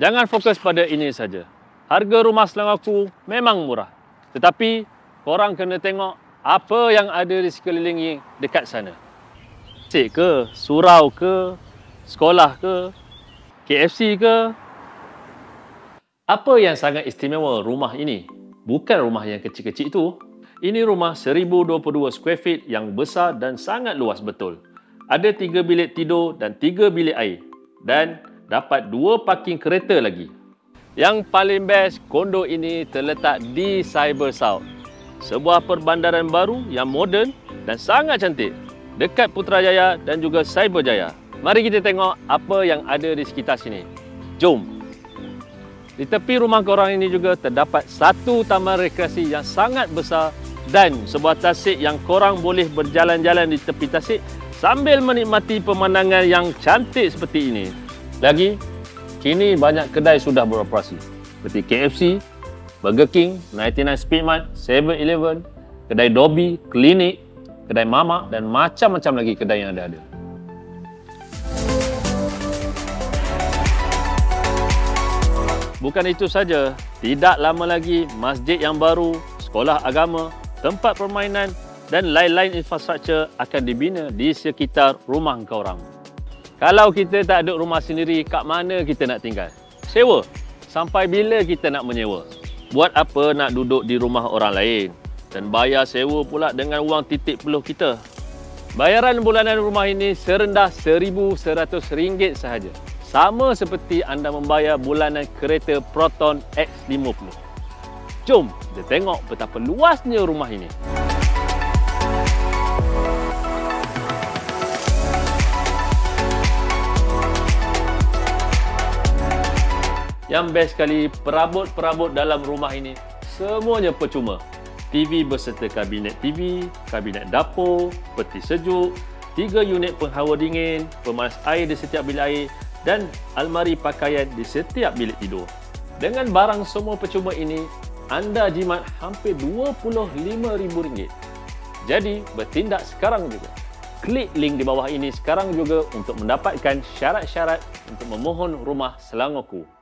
Jangan fokus pada ini saja. Harga rumah Selangorku memang murah. Tetapi, korang kena tengok apa yang ada di sekeliling dekat sana. Cik ke, surau ke, sekolah ke, KFC ke. Apa yang sangat istimewa rumah ini? Bukan rumah yang kecil-kecil itu. Ini rumah 1022 square feet yang besar dan sangat luas betul. Ada 3 bilik tidur dan 3 bilik air. Dan dapat 2 parking kereta lagi. Yang paling best, kondo ini terletak di Cyber South, sebuah perbandaran baru yang moden dan sangat cantik, dekat Putrajaya dan juga Cyberjaya. Mari kita tengok apa yang ada di sekitar sini. Jom! Di tepi rumah korang ini juga terdapat satu taman rekreasi yang sangat besar dan sebuah tasik yang korang boleh berjalan-jalan di tepi tasik sambil menikmati pemandangan yang cantik seperti ini. Lagi, kini banyak kedai sudah beroperasi seperti KFC, Burger King, 99 Speedmart, 7-Eleven, Kedai Dobby, Klinik, Kedai Mama dan macam-macam lagi kedai yang ada. Bukan itu saja, tidak lama lagi masjid yang baru, sekolah agama, tempat permainan dan lain-lain infrastruktur akan dibina di sekitar rumah korang. Kalau kita tak ada rumah sendiri, kat mana kita nak tinggal? Sewa. Sampai bila kita nak menyewa? Buat apa nak duduk di rumah orang lain? Dan bayar sewa pula dengan wang titik peluh kita. Bayaran bulanan rumah ini serendah RM1,100 sahaja. Sama seperti anda membayar bulanan kereta Proton X50. Jom, kita tengok betapa luasnya rumah ini. Yang best sekali, perabot-perabot dalam rumah ini semuanya percuma. TV berserta kabinet TV, kabinet dapur, peti sejuk, 3 unit penghawa dingin, pemanas air di setiap bilik air dan almari pakaian di setiap bilik tidur. Dengan barang semua percuma ini, anda jimat hampir RM25,000. Jadi, bertindak sekarang juga. Klik link di bawah ini sekarang juga untuk mendapatkan syarat-syarat untuk memohon rumah Selangorku.